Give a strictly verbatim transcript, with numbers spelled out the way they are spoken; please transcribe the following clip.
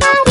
Bye.